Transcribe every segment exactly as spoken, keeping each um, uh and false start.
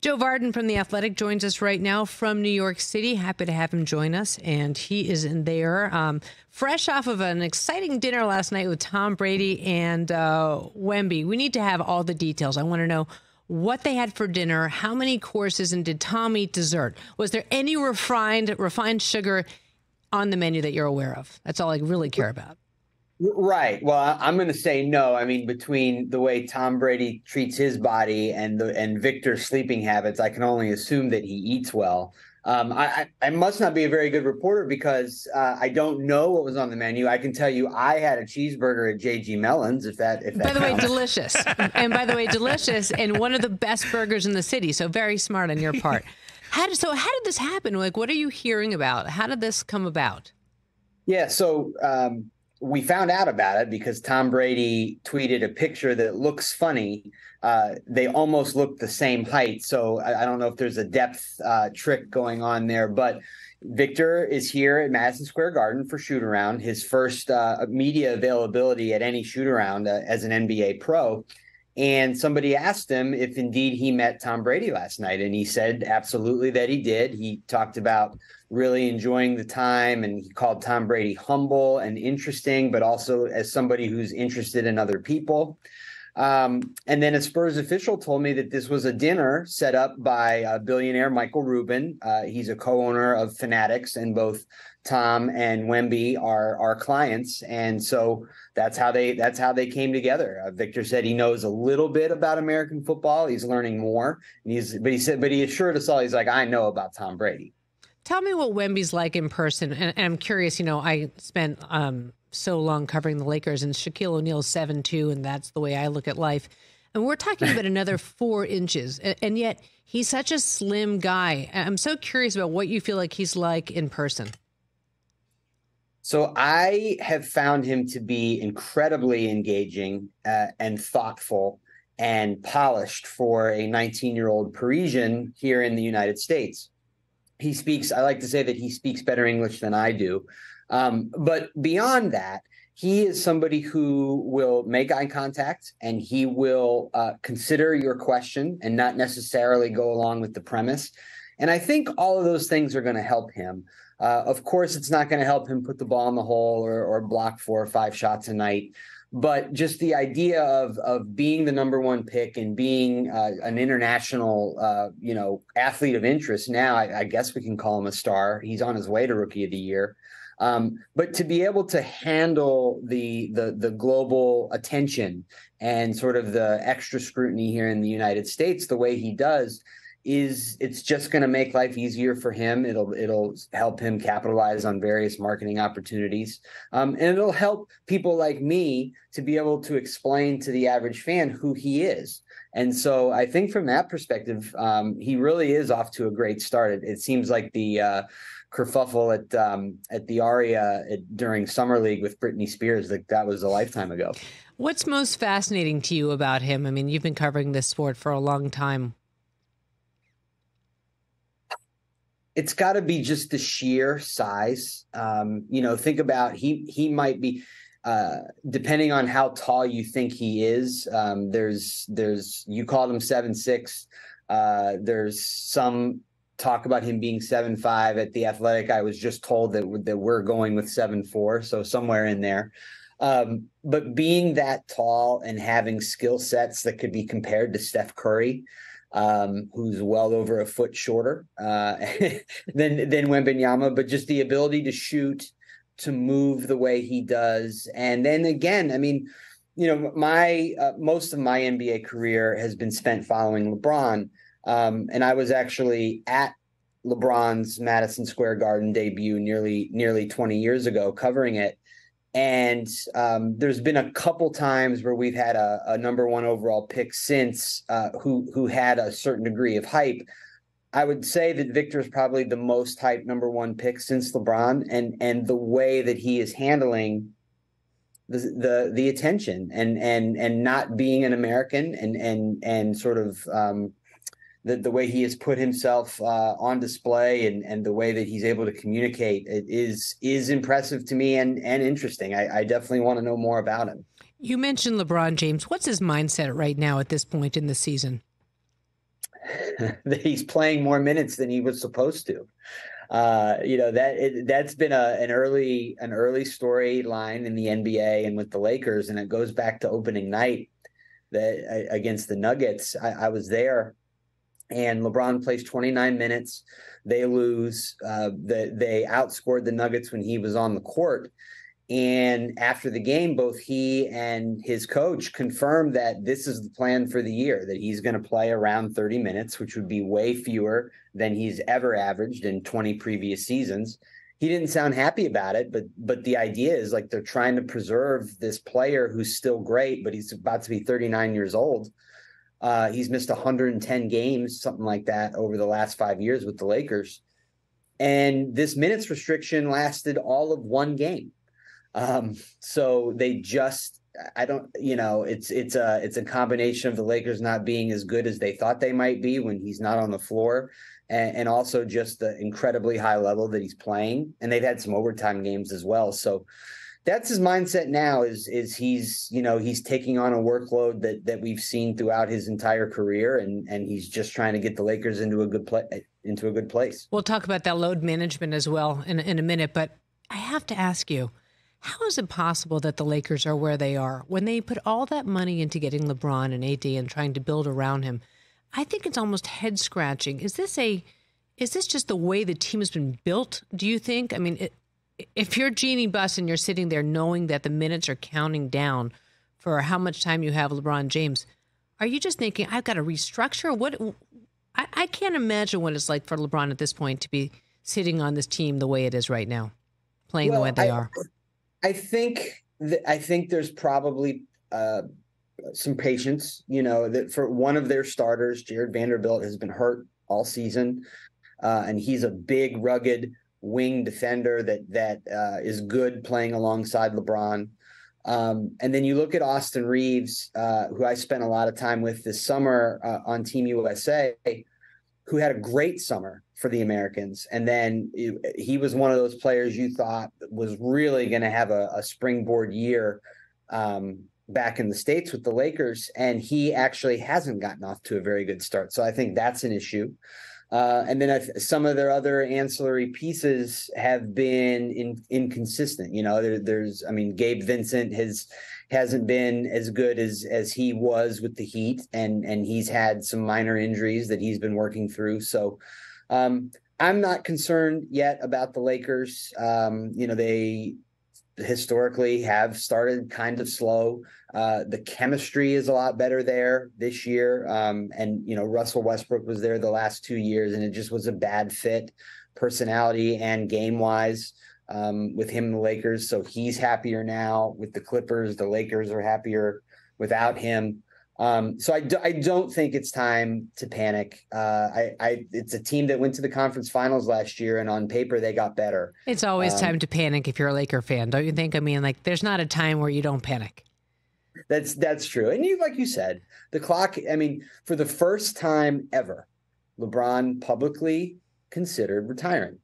Joe Vardon from The Athletic joins us right now from New York City. Happy to have him join us. And he is in there um, fresh off of an exciting dinner last night with Tom Brady and uh, Wemby. We need to have all the details. I want to know what they had for dinner, how many courses, and did Tom eat dessert? Was there any refined, refined sugar on the menu that you're aware of? That's all I really care about. Right. Well, I'm going to say no. I mean, between the way Tom Brady treats his body and the and Victor's sleeping habits, I can only assume that he eats well. Um, I, I must not be a very good reporter because uh, I don't know what was on the menu. I can tell you I had a cheeseburger at J G Mellon's. If that, if that by the counts. way, delicious. And by the way, delicious and one of the best burgers in the city. So very smart on your part. How did, so how did this happen? Like, what are you hearing about? How did this come about? Yeah. So. Um, We found out about it because Tom Brady tweeted a picture that looks funny. Uh, they almost look the same height. So I, I don't know if there's a depth uh, trick going on there, but Victor is here at Madison Square Garden for shoot around, his first uh, media availability at any shoot around uh, as an N B A pro. And somebody asked him if indeed he met Tom Brady last night. And he said absolutely that he did. He talked about really enjoying the time, and he called Tom Brady humble and interesting, but also as somebody who's interested in other people. Um, and then a Spurs official told me that this was a dinner set up by uh, billionaire Michael Rubin. Uh, he's a co-owner of Fanatics, and both Tom and Wemby are our clients. And so that's how they that's how they came together. Uh, Victor said he knows a little bit about American football. He's learning more. And he's but he said but he assured us all, he's like, I know about Tom Brady. Tell me what Wemby's like in person. And, and I'm curious, you know, I spent um, so long covering the Lakers, and Shaquille O'Neal's seven two, and that's the way I look at life. And we're talking about another four inches. And, and yet he's such a slim guy. I'm so curious about what you feel like he's like in person. So I have found him to be incredibly engaging uh, and thoughtful and polished for a nineteen-year-old Parisian here in the United States. He speaks, I like to say that he speaks better English than I do. Um, but beyond that, he is somebody who will make eye contact, and he will uh, consider your question and not necessarily go along with the premise. And I think all of those things are going to help him. Uh, of course, it's not going to help him put the ball in the hole or, or block four or five shots a night. But just the idea of of being the number one pick and being uh, an international, uh, you know, athlete of interest. Now, I, I guess we can call him a star. He's on his way to Rookie of the Year. Um, but to be able to handle the, the the global attention and sort of the extra scrutiny here in the United States the way he does is it's just going to make life easier for him. It'll it'll help him capitalize on various marketing opportunities. Um, and it'll help people like me to be able to explain to the average fan who he is. And so I think from that perspective, um, he really is off to a great start. It, it seems like the uh, kerfuffle at um, at the Aria at, during Summer League with Britney Spears, like that was a lifetime ago. What's most fascinating to you about him? I mean, you've been covering this sport for a long time. It's got to be just the sheer size. Um, you know, think about he he might be, uh, depending on how tall you think he is. Um, there's there's you called him seven six. Uh, there's some talk about him being seven five at The Athletic. I was just told that that we're going with seven four, so somewhere in there. Um, but being that tall and having skill sets that could be compared to Steph Curry, Um, who's well over a foot shorter uh, than than Wembanyama, but just the ability to shoot, to move the way he does, and then again, I mean, you know, my uh, most of my N B A career has been spent following LeBron, um, and I was actually at LeBron's Madison Square Garden debut nearly nearly twenty years ago, covering it. And um, there's been a couple times where we've had a, a number one overall pick since uh, who who had a certain degree of hype. I would say that Victor is probably the most hyped number one pick since LeBron, and and the way that he is handling the the, the attention and and and not being an American and and and sort of um, the the way he has put himself uh, on display and, and the way that he's able to communicate it is is impressive to me and and interesting. I, I definitely want to know more about him. You mentioned LeBron James. What's his mindset right now at this point in the season? that he's playing more minutes than he was supposed to. Uh, you know, that it, that's been a an early an early storyline in the N B A and with the Lakers, and it goes back to opening night that uh, against the Nuggets. I, I was there, and LeBron plays twenty-nine minutes. They lose. Uh, the, they outscored the Nuggets when he was on the court. And after the game, both he and his coach confirmed that this is the plan for the year, that he's going to play around thirty minutes, which would be way fewer than he's ever averaged in twenty previous seasons. He didn't sound happy about it, but but the idea is like they're trying to preserve this player who's still great, but he's about to be thirty-nine years old. Uh, he's missed one hundred ten games, something like that, over the last five years with the Lakers. And this minutes restriction lasted all of one game. Um, so they just, I don't, you know, it's, it's a, it's a combination of the Lakers not being as good as they thought they might be when he's not on the floor, and, and also just the incredibly high level that he's playing. And they've had some overtime games as well. So that's his mindset now is, is he's, you know, he's taking on a workload that, that we've seen throughout his entire career. And, and he's just trying to get the Lakers into a good play, into a good place. We'll talk about that load management as well in, in a minute, but I have to ask you, how is it possible that the Lakers are where they are when they put all that money into getting LeBron and A D and trying to build around him? I think it's almost head scratching. Is this a, is this just the way the team has been built? Do you think? I mean, it, if you're Jeannie Buss and you're sitting there knowing that the minutes are counting down for how much time you have LeBron James, are you just thinking, I've got to restructure? What I, I can't imagine what it's like for LeBron at this point to be sitting on this team the way it is right now, playing well, the way they I, are. I think th- I think there's probably uh, some patience, you know, that for one of their starters, Jared Vanderbilt, has been hurt all season, uh, and he's a big, rugged wing defender that that uh, is good playing alongside LeBron. Um, and then you look at Austin Reeves, uh, who I spent a lot of time with this summer uh, on Team U S A, who had a great summer for the Americans. And then it, he was one of those players you thought was really going to have a, a springboard year um, back in the States with the Lakers. And he actually hasn't gotten off to a very good start. So I think that's an issue. Uh, and then I've, some of their other ancillary pieces have been in, inconsistent. You know, there, there's, I mean, Gabe Vincent has hasn't been as good as as he was with the Heat, and and he's had some minor injuries that he's been working through. So um, I'm not concerned yet about the Lakers. Um, you know, they historically have started kind of slow. Uh, the chemistry is a lot better there this year. Um, and, you know, Russell Westbrook was there the last two years and it just was a bad fit personality and game wise um, with him and the Lakers. So he's happier now with the Clippers. The Lakers are happier without him. Um, so I, do, I don't think it's time to panic. Uh, I, I, it's a team that went to the conference finals last year, and on paper they got better. It's always um, time to panic if you're a Laker fan, don't you think? I mean, like, there's not a time where you don't panic. That's that's true. And you, like you said, the clock. I mean, for the first time ever, LeBron publicly considered retiring.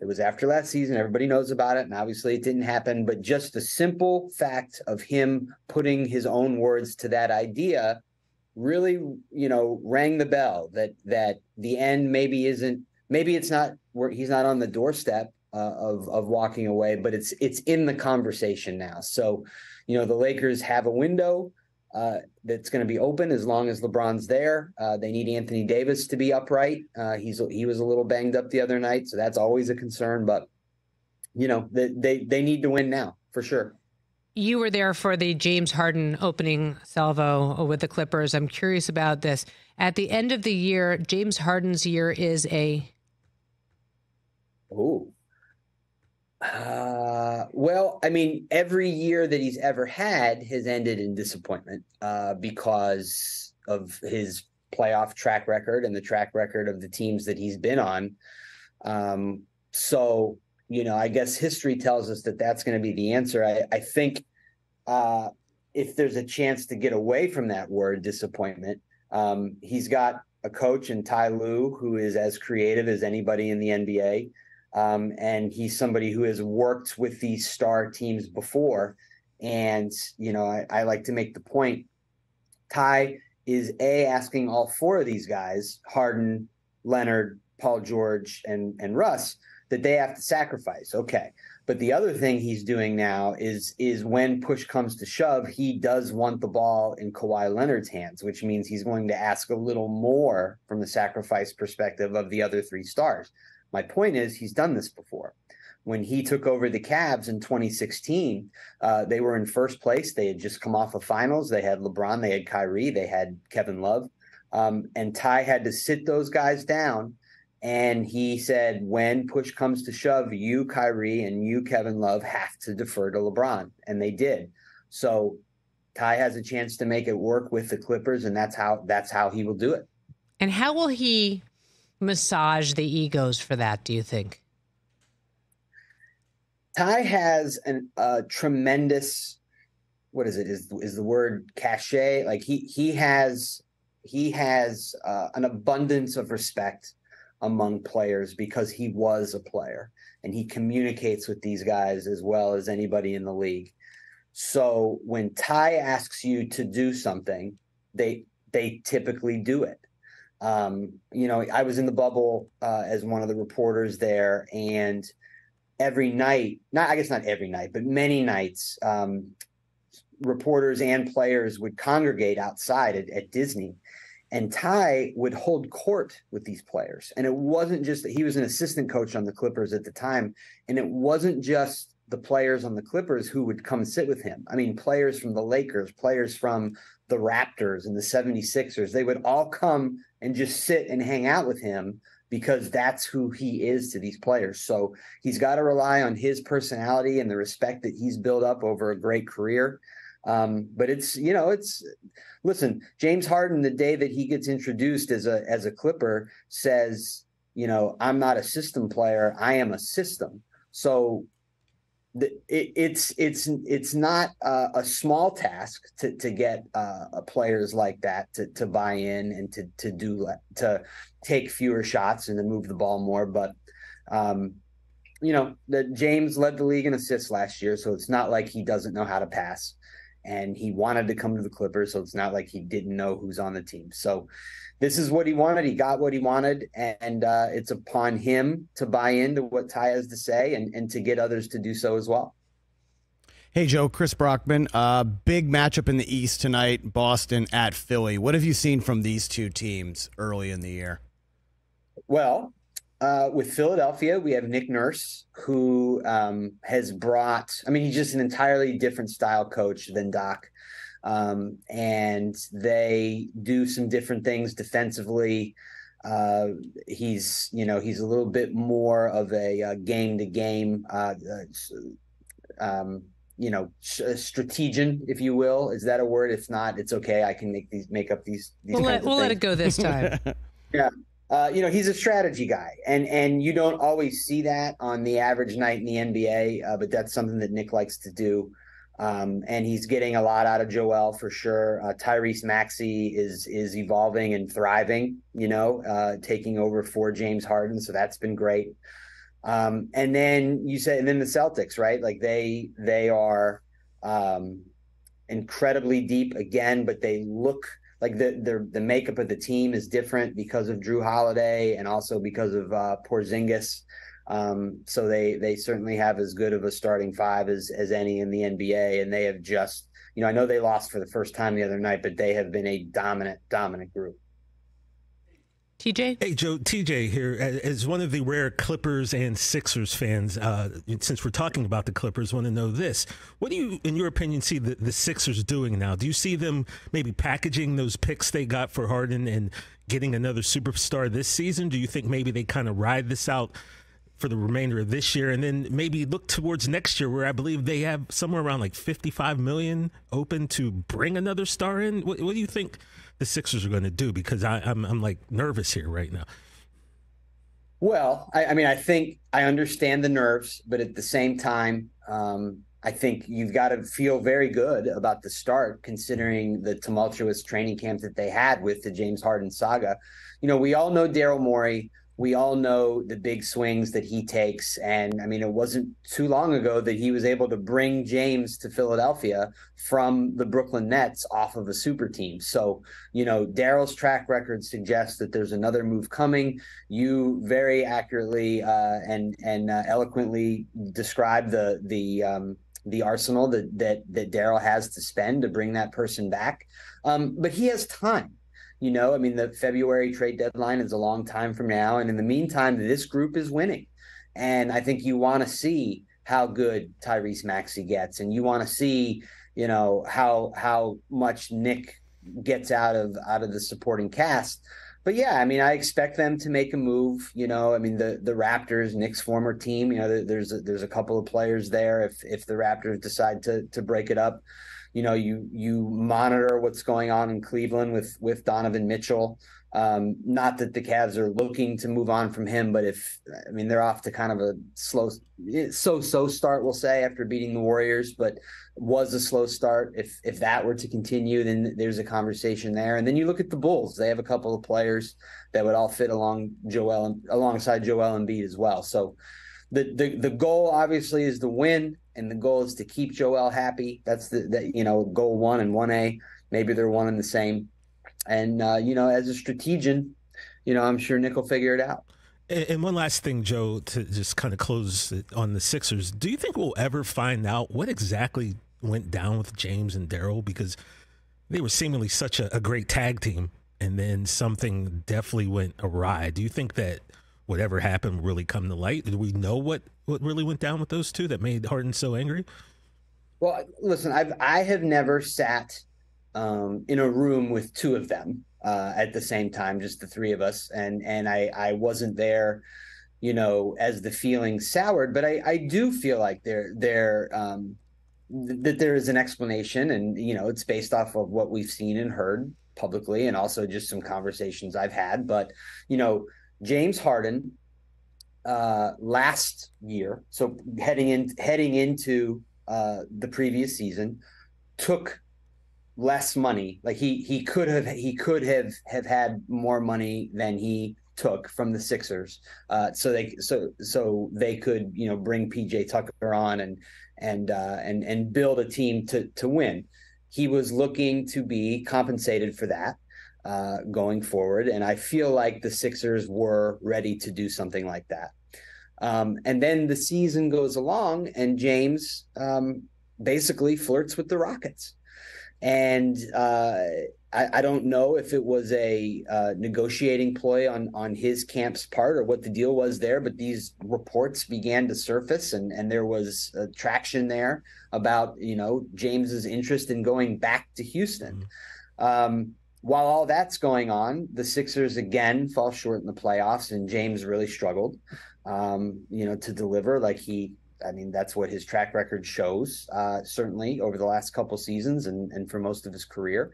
It was after last season. Everybody knows about it. And obviously it didn't happen. But just the simple fact of him putting his own words to that idea really, you know, rang the bell that that the end maybe isn't maybe it's not where he's not on the doorstep uh, of, of walking away, but it's it's in the conversation now. So, you know, the Lakers have a window uh, that's going to be open as long as LeBron's there. Uh, they need Anthony Davis to be upright. Uh, he's he was a little banged up the other night, so that's always a concern. But, you know, they they, they need to win now for sure. You were there for the James Harden opening salvo with the Clippers. I'm curious about this. At the end of the year, James Harden's year is a. Ooh. Uh, well, I mean, every year that he's ever had has ended in disappointment uh, because of his playoff track record and the track record of the teams that he's been on. Um, so, you know, I guess history tells us that that's going to be the answer. I, I think uh, if there's a chance to get away from that word disappointment, um, he's got a coach in Ty Lue who is as creative as anybody in the N B A. Um, and he's somebody who has worked with these star teams before. And, you know, I, I like to make the point, Ty is A, asking all four of these guys, Harden, Leonard, Paul George, and, and Russ, that they have to sacrifice. Okay. But the other thing he's doing now is is when push comes to shove, he does want the ball in Kawhi Leonard's hands, which means he's going to ask a little more from the sacrifice perspective of the other three stars. My point is he's done this before. When he took over the Cavs in twenty sixteen, uh, they were in first place. They had just come off of finals. They had LeBron. They had Kyrie. They had Kevin Love. Um, and Ty had to sit those guys down. And he said, when push comes to shove, you, Kyrie, and you, Kevin Love, have to defer to LeBron. And they did. So Ty has a chance to make it work with the Clippers, and that's how that's how he will do it. And how will he massage the egos for that, do you think? Ty has an, a tremendous, what is it, is, is the word cachet? Like he he has, he has uh, an abundance of respect among players because he was a player and he communicates with these guys as well as anybody in the league. So when Ty asks you to do something, they they typically do it. Um, you know, I was in the bubble uh, as one of the reporters there, and every night, not I guess not every night, but many nights, um, reporters and players would congregate outside at, at Disney. And Ty would hold court with these players. And it wasn't just that he was an assistant coach on the Clippers at the time. And it wasn't just the players on the Clippers who would come sit with him. I mean, players from the Lakers, players from the Raptors and the seventy-sixers, they would all come and just sit and hang out with him because that's who he is to these players. So he's got to rely on his personality and the respect that he's built up over a great career. Um, but it's, you know, it's, listen, James Harden, the day that he gets introduced as a, as a Clipper says, you know, I'm not a system player. I am a system. So the, it, it's, it's, it's not a, a small task to, to get uh, players like that to, to buy in and to, to do, to take fewer shots and to move the ball more. But, um, you know, the James led the league in assists last year. So it's not like he doesn't know how to pass. And he wanted to come to the Clippers, so it's not like he didn't know who's on the team. So this is what he wanted. He got what he wanted, and uh, it's upon him to buy into what Ty has to say and, and to get others to do so as well. Hey, Joe, Chris Brockman, uh, big matchup in the East tonight, Boston at Philly. What have you seen from these two teams early in the year? Well, Uh, with Philadelphia, we have Nick Nurse, who um, has brought, I mean, he's just an entirely different style coach than Doc. Um, and they do some different things defensively. Uh, he's, you know, he's a little bit more of a uh, game to game, uh, um, you know, strategen, if you will. Is that a word? If not, it's okay. I can make these, make up these. these we'll let, we'll let it go this time. Yeah. Uh, you know, he's a strategy guy, and and you don't always see that on the average night in the N B A, uh, but that's something that Nick likes to do. Um, and he's getting a lot out of Joel for sure. Uh, Tyrese Maxey is is evolving and thriving, you know, uh, taking over for James Harden. So that's been great. Um, and then you say, and then the Celtics, right? Like they they are um, incredibly deep again, but they look like the, the the makeup of the team is different because of Drew Holiday and also because of uh, Porzingis. Um, so they they certainly have as good of a starting five as as any in the N B A. And they have just, you know, I know they lost for the first time the other night, but they have been a dominant, dominant group. T J? Hey, Joe, T J here. As one of the rare Clippers and Sixers fans, uh, since we're talking about the Clippers, want to know this. What do you, in your opinion, see the, the Sixers doing now? Do you see them maybe packaging those picks they got for Harden and getting another superstar this season? Do you think maybe they kind of ride this out for the remainder of this year and then maybe look towards next year where I believe they have somewhere around like fifty-five million dollars open to bring another star in? What, what do you think the Sixers are going to do? Because I, I'm, I'm like nervous here right now. Well, I, I mean, I think I understand the nerves, but at the same time, um, I think you've got to feel very good about the start considering the tumultuous training camp that they had with the James Harden saga. You know, we all know Daryl Morey. we all know the big swings that he takes. And I mean, it wasn't too long ago that he was able to bring James to Philadelphia from the Brooklyn Nets off of a super team. So, you know, Daryl's track record suggests that there's another move coming. You very accurately uh, and and uh, eloquently described the the um, the arsenal that that that Daryl has to spend to bring that person back. Um, but he has time. You know, I mean, the February trade deadline is a long time from now. And in the meantime, this group is winning. And I think you want to see how good Tyrese Maxey gets. And you want to see, you know, how how much Nick gets out of out of the supporting cast. But, yeah, I mean, I expect them to make a move. You know, I mean, the the Raptors, Nick's former team, you know, there's a, there's a couple of players there. If if the Raptors decide to to break it up, you know, you you monitor what's going on in Cleveland with with Donovan Mitchell. Um, not that the Cavs are looking to move on from him, but if I mean they're off to kind of a slow, so-so start, we'll say, after beating the Warriors, but was a slow start. If if that were to continue, then there's a conversation there. And then you look at the Bulls; they have a couple of players that would all fit along Joel alongside Joel Embiid as well. So the the the goal obviously is to win. And the goal is to keep Joel happy. That's the, the you know, goal one and one A. Maybe they're one and the same. And, uh, you know, as a strategian, you know, I'm sure Nick will figure it out. And one last thing, Joe, to just kind of close on the Sixers. Do you think we'll ever find out what exactly went down with James and Daryl? Because they were seemingly such a, a great tag team. And then something definitely went awry. Do you think that whatever happened really come to light? Did we know what, what really went down with those two that made Harden so angry? Well, listen, I've, I have never sat um, in a room with two of them uh, at the same time, just the three of us. And, and I, I wasn't there, you know, as the feeling soured, but I, I do feel like they're, they're um, th that there is an explanation, and, you know, it's based off of what we've seen and heard publicly, and also just some conversations I've had. But, you know, James Harden uh, last year, so heading in, heading into uh, the previous season, took less money. Like he he could have he could have have had more money than he took from the Sixers, uh, so they so so they could, you know, bring P J Tucker on and and uh, and and build a team to to win. He was looking to be compensated for that Uh, going forward. And I feel like the Sixers were ready to do something like that. Um, and then the season goes along, and James um, basically flirts with the Rockets. And uh, I, I don't know if it was a uh, negotiating ploy on, on his camp's part or what the deal was there, but these reports began to surface, and, and there was uh, traction there about, you know, James's interest in going back to Houston. Mm-hmm. Um, While all that's going on, the Sixers again fall short in the playoffs, and James really struggled, um, you know, to deliver. Like he, I mean, that's what his track record shows, uh, certainly over the last couple seasons and, and for most of his career.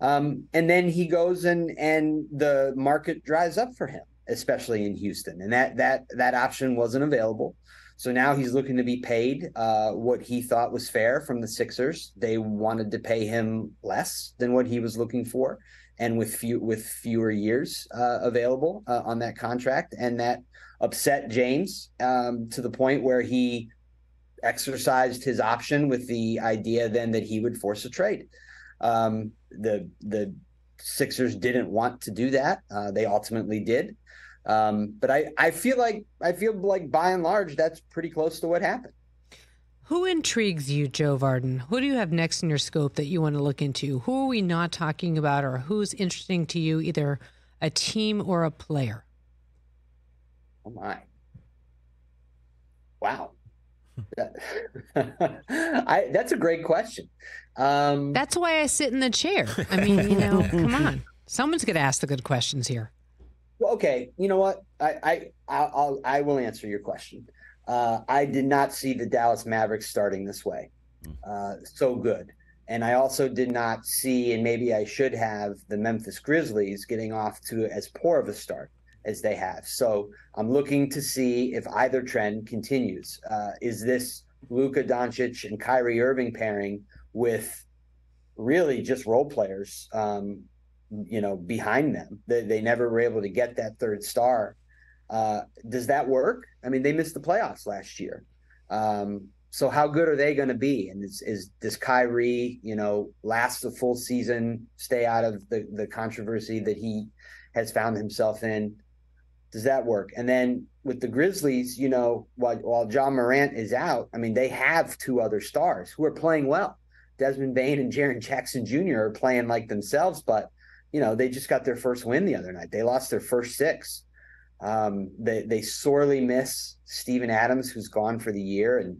Um, and then he goes and and the market dries up for him, especially in Houston, and that that that option wasn't available. So now he's looking to be paid uh, what he thought was fair from the Sixers. They wanted to pay him less than what he was looking for, and with few with fewer years uh, available uh, on that contract, and that upset James um, to the point where he exercised his option with the idea then that he would force a trade. Um, the the Sixers didn't want to do that. Uh, they ultimately did. Um, but I, I feel like I feel like by and large, that's pretty close to what happened. Who intrigues you, Joe Vardon? Who do you have next in your scope that you want to look into? Who are we not talking about, or who's interesting to you, either a team or a player? Oh, my. Wow. That, I, that's a great question. Um, that's why I sit in the chair. I mean, you know, come on. Someone's going to ask the good questions here. Well, okay, you know what? I I I'll, I will answer your question. Uh, I did not see the Dallas Mavericks starting this way, uh, so good, and I also did not see, and maybe I should have, the Memphis Grizzlies getting off to as poor of a start as they have. So I'm looking to see if either trend continues. Uh, is this Luka Doncic and Kyrie Irving pairing with really just role players? Um, you know, behind them, they, they never were able to get that third star Uh, does that work? I mean, they missed the playoffs last year. Um, so how good are they going to be? And is, is does Kyrie, you know, last the full season, stay out of the, the controversy that he has found himself in? Does that work? And then with the Grizzlies, you know, while, while John Morant is out, I mean, they have two other stars who are playing well. Desmond Bane and Jaren Jackson Junior are playing like themselves, but, you know, they just got their first win the other night. They lost their first six. Um, they, they sorely miss Steven Adams, who's gone for the year. And,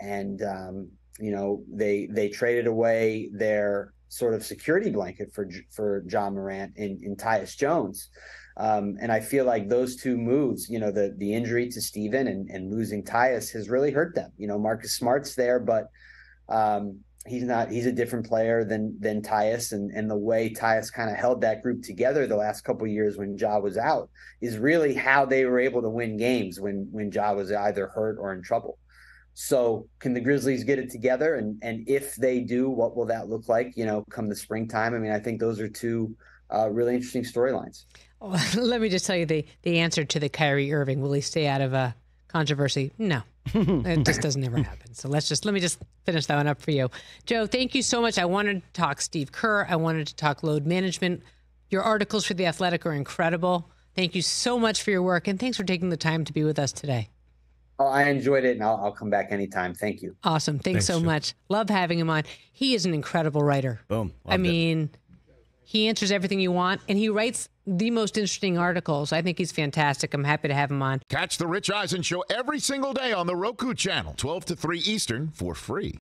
and um, you know, they, they traded away their sort of security blanket for, for John Morant and, and Tyus Jones. Um, and I feel like those two moves, you know, the, the injury to Steven and, and losing Tyus has really hurt them. You know, Marcus Smart's there, but um, he's not, he's a different player than, than Tyus. And, and the way Tyus kind of held that group together the last couple of years when Ja was out is really how they were able to win games when, when Ja was either hurt or in trouble. So can the Grizzlies get it together? And, and if they do, what will that look like, you know, come the springtime? I mean, I think those are two uh, really interesting storylines. Well, let me just tell you the, the answer to the Kyrie Irving. Will he stay out of a controversy? No, it just doesn't ever happen. So let's just, let me just finish that one up for you. Joe, thank you so much. I wanted to talk Steve Kerr. I wanted to talk load management. Your articles for The Athletic are incredible. Thank you so much for your work. And thanks for taking the time to be with us today. Oh, I enjoyed it, and I'll, I'll come back anytime. Thank you. Awesome. Thanks, Thanks so Joe. much. Love having him on. He is an incredible writer. Boom. Loved I mean, it. He answers everything you want, and he writes the most interesting articles. I think he's fantastic. I'm happy to have him on. Catch the Rich Eisen Show every single day on the Roku channel, twelve to three Eastern, for free.